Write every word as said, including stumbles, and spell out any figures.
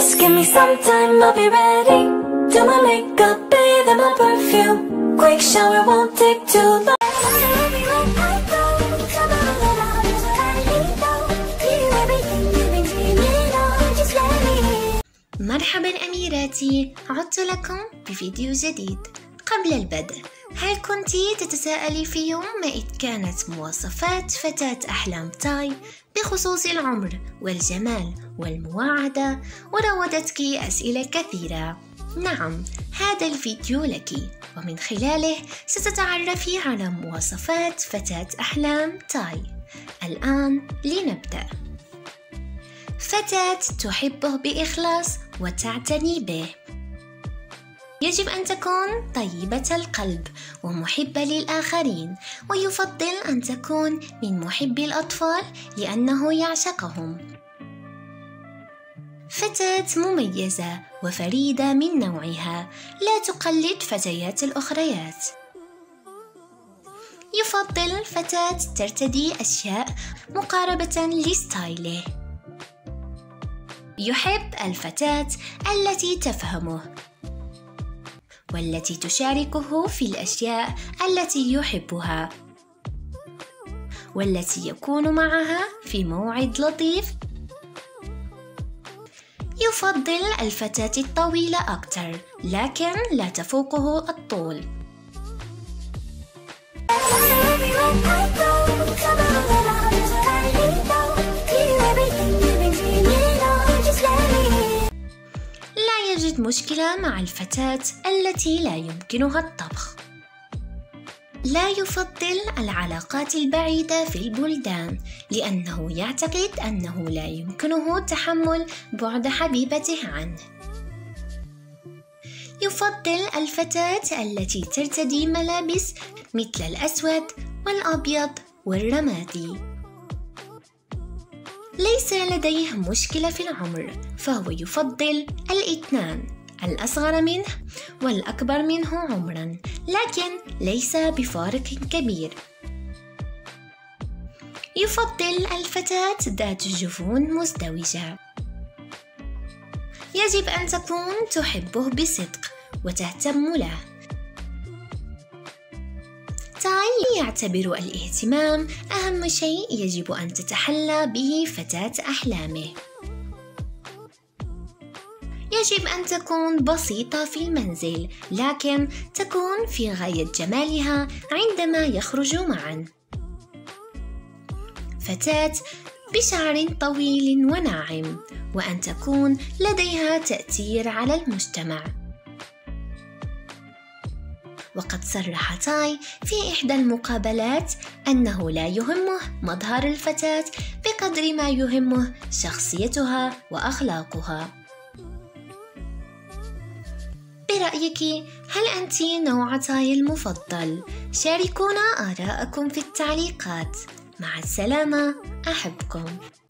Just give me some time, I'll be ready. Do my makeup, bathe in my perfume. Quick shower won't take too long. مرحبا أميراتي، عدت لكم بفيديو جديد. قبل البدء، هل كنت تتساءلي في يوم ما إذ كانت مواصفات فتاة أحلام تاي بخصوص العمر والجمال والمواعدة وراودتك أسئلة كثيرة؟ نعم، هذا الفيديو لك، ومن خلاله ستتعرفي على مواصفات فتاة أحلام تاي. الآن لنبدأ. فتاة تحبه بإخلاص وتعتني به. يجب أن تكون طيبة القلب ومحبة للآخرين، ويفضل أن تكون من محبي الأطفال لأنه يعشقهم. فتاة مميزة وفريدة من نوعها، لا تقلد فتيات الأخريات. يفضل فتاة ترتدي أشياء مقاربة لستايله. يحب الفتاة التي تفهمه والتي تشاركه في الأشياء التي يحبها، والتي يكون معها في موعد لطيف. يفضل الفتاة الطويلة أكثر، لكن لا تفوقه الطول. يوجد مشكلة مع الفتاة التي لا يمكنها الطبخ. لا يفضل العلاقات البعيدة في البلدان، لأنه يعتقد أنه لا يمكنه تحمل بعد حبيبته عنه. يفضل الفتاة التي ترتدي ملابس مثل الأسود والأبيض والرمادي. ليس لديه مشكلة في العمر، فهو يفضل الاثنان، الأصغر منه والأكبر منه عمرا، لكن ليس بفارق كبير. يفضل الفتاة ذات الجفون مزدوجة. يجب أن تكون تحبه بصدق وتهتم له. تاي يعتبر الاهتمام أهم شيء يجب أن تتحلى به فتاة أحلامه. يجب أن تكون بسيطة في المنزل، لكن تكون في غاية جمالها عندما يخرج معا. فتاة بشعر طويل وناعم، وأن تكون لديها تأثير على المجتمع. وقد صرح تاي في إحدى المقابلات أنه لا يهمه مظهر الفتاة بقدر ما يهمه شخصيتها وأخلاقها. برأيك، هل أنت نوع تاي المفضل؟ شاركونا آراءكم في التعليقات. مع السلامة، أحبكم.